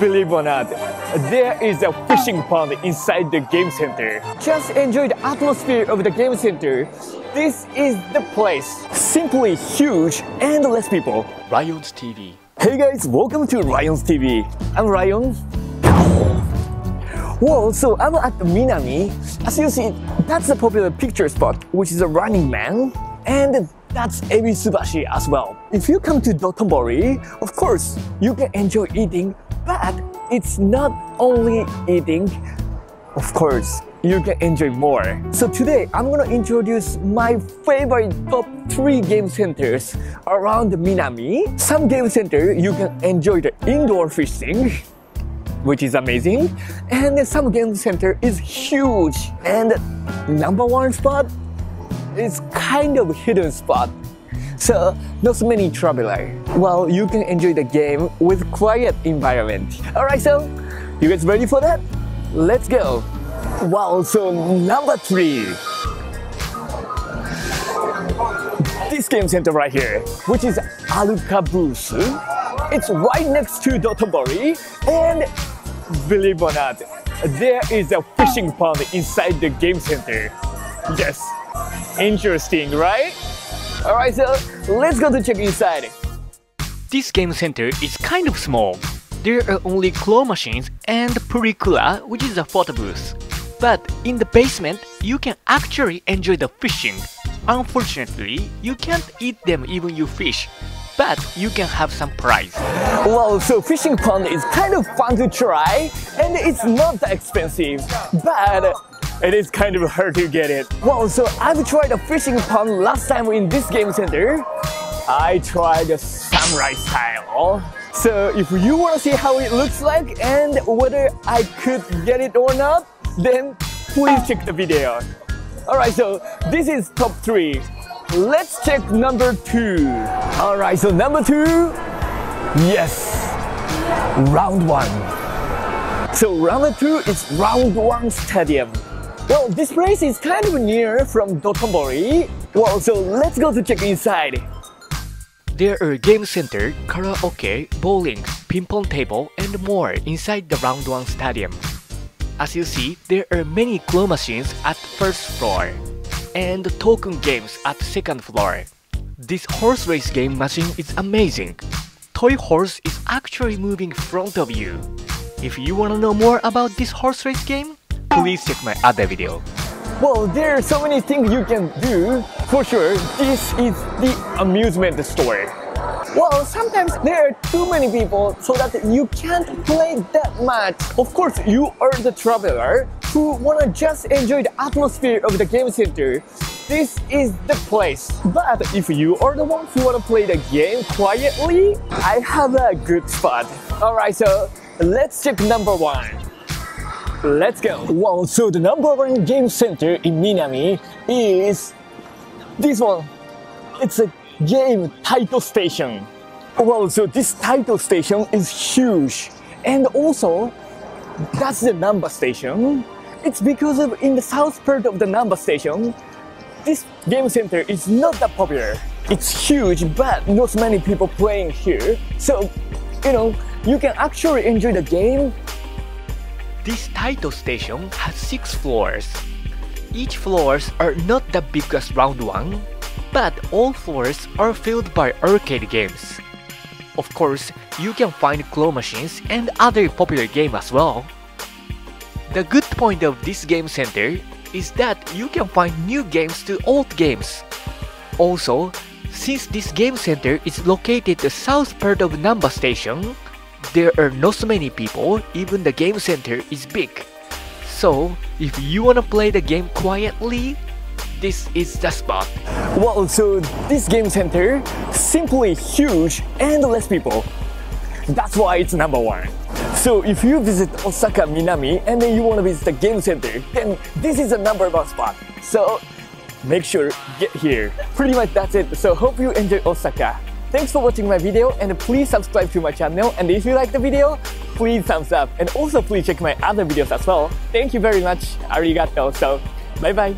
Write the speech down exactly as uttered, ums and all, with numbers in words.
believe or not, there is a fishing pond inside the game center. Just enjoy the atmosphere of the game center. This is the place. Simply huge and less people. Rion's T V. Hey guys, welcome to Rion's T V. I'm Rion. Whoa, so I'm at Minami. As you see, that's a popular picture spot, which is a running man. And that's Ebi Tsubashi as well. If you come to Dotonbori, of course, you can enjoy eating, but it's not only eating. Of course, you can enjoy more. So today, I'm gonna introduce my favorite top three game centers around Minami. Some game center, you can enjoy the indoor fishing, which is amazing, and some game center is huge, and number one spot is kind of hidden spot, so not so many travelers. Well, you can enjoy the game with quiet environment. Alright, so you guys ready for that? Let's go! Wow, so number three, this game center right here, which is Arukabusu. It's right next to Dotonbori, and believe or not, there is a fishing pond inside the game center. Yes, interesting, right? Alright, so let's go to check inside. This game center is kind of small. There are only claw machines and purikura, which is a photo booth. But in the basement, you can actually enjoy the fishing. Unfortunately, you can't eat them even you fish, but you can have some prize. Well, so fishing pond is kind of fun to try, and it's not that expensive, but it is kind of hard to get it. Well, so I've tried a fishing pond last time in this game center. I tried a samurai style. So if you want to see how it looks like and whether I could get it or not, then please check the video. Alright, so this is top three. Let's check number two. Alright, so number two, yes, Round One. So round two is Round One Stadium. Well, this place is kind of near from Dotonbori. Well, so let's go to check inside. There are game center, karaoke, bowling, ping pong table, and more inside the Round One Stadium. As you see, there are many claw machines at first floor and token games at second floor. This horse race game machine is amazing. Toy horse is actually moving in front of you. If you wanna know more about this horse race game, please check my other video. Well, there are so many things you can do. For sure, this is the amusement store. Well, sometimes there are too many people so that you can't play that much. Of course, you are the traveler who wanna just enjoy the atmosphere of the game center. This is the place. But if you are the one who wanna play the game quietly, I have a good spot. Alright, so let's check number one. Let's go. Wow, so the number one game center in Minami is this one. It's a game, Taito Station. Well, so this Taito Station is huge, and also that's the Namba station. It's because of in the south part of the Namba station, this game center is not that popular. It's huge, but not many people playing here. So, you know, you can actually enjoy the game. This Taito Station has six floors. Each floors are not that big as Round One, but all floors are filled by arcade games. Of course, you can find claw machines and other popular games as well. The good point of this game center is that you can find new games to old games. Also, since this game center is located the south part of Namba Station, there are not so many people, even the game center is big. So, if you wanna play the game quietly, this is the spot. Well, so this game center, simply huge and less people. That's why it's number one. So if you visit Osaka, Minami, and then you want to visit the game center, then this is the number one spot. So make sure get here. Pretty much that's it. So hope you enjoy Osaka. Thanks for watching my video, and please subscribe to my channel. And if you like the video, please thumbs up. And also please check my other videos as well. Thank you very much. Arigato. So bye bye.